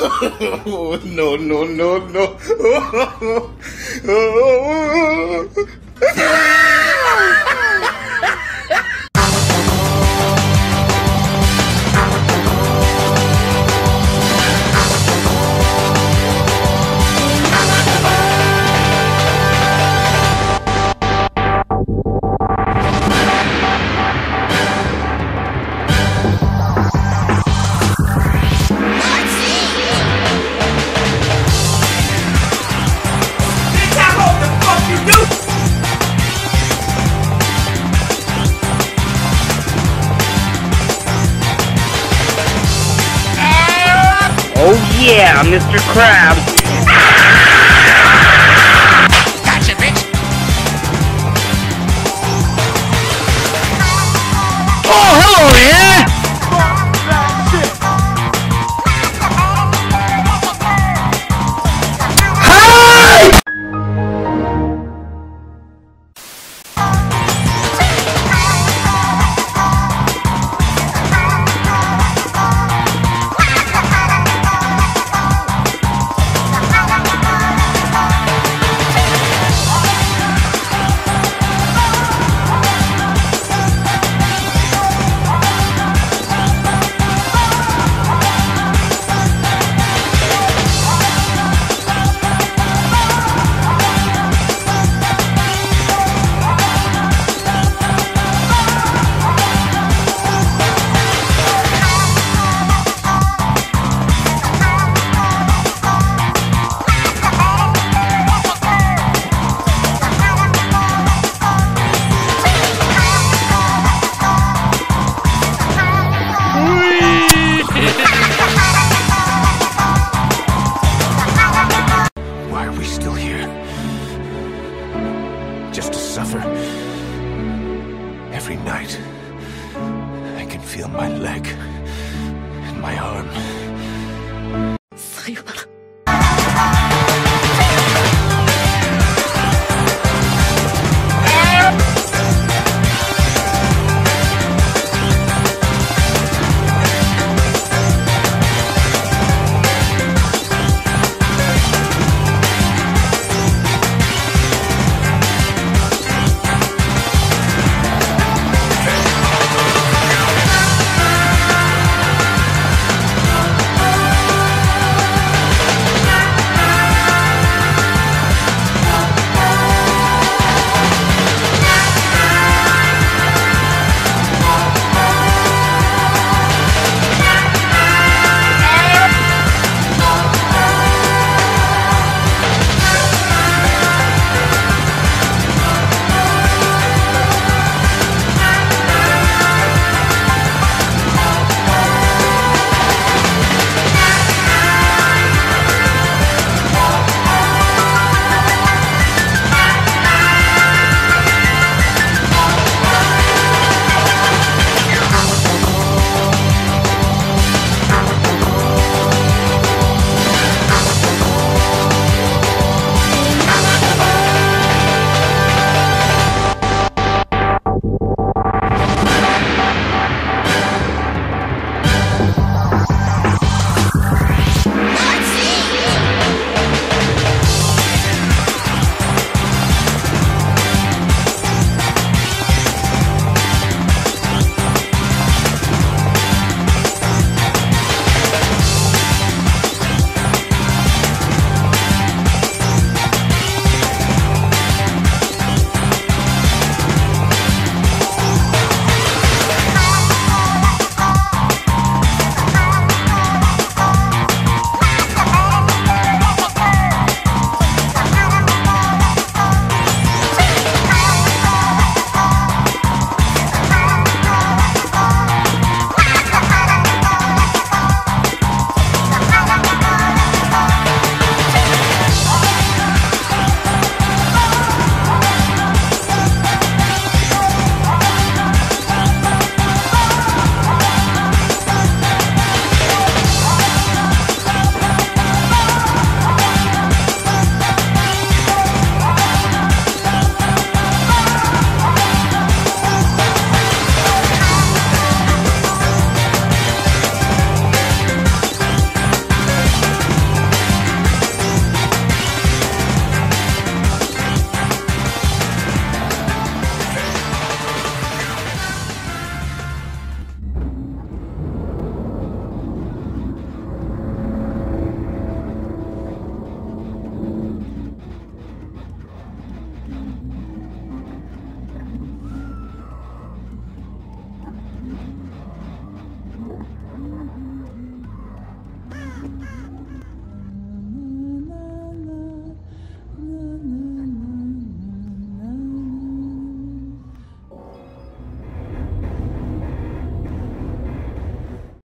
No. Oh yeah, Mr. Krabs. Gotcha, bitch. Oh, hello there. Hi! Just to suffer. Every night, I can feel my leg and my arm.